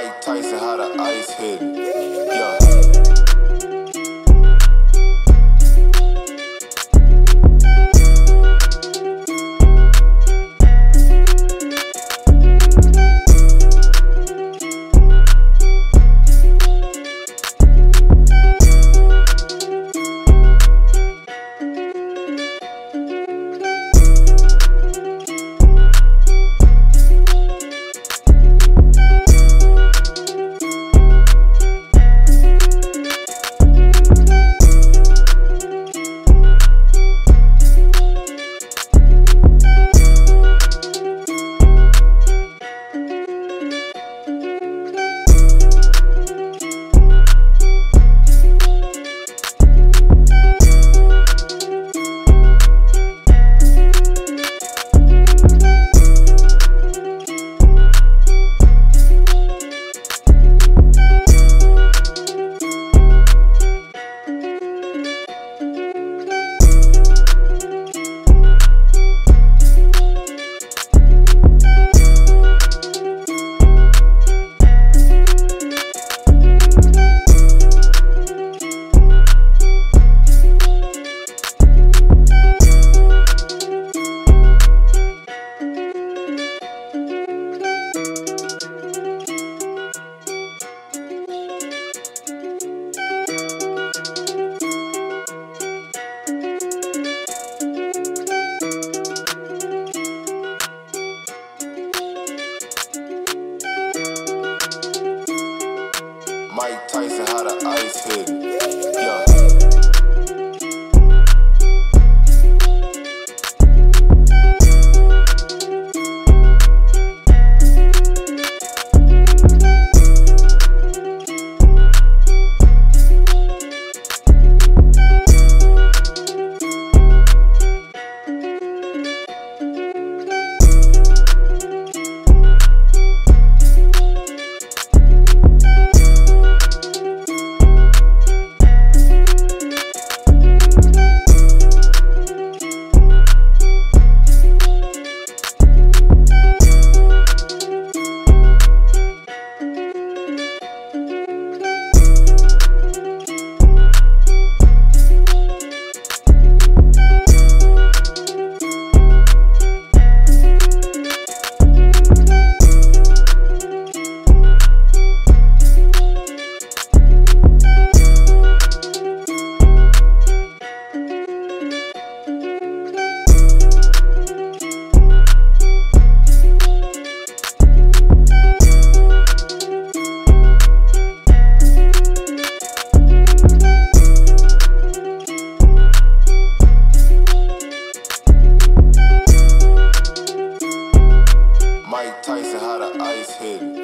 Mike Tyson, how the ice hit. Yeah. Mike Tyson, how the ice hit. Yeah. Mike Tyson, how the ice hit.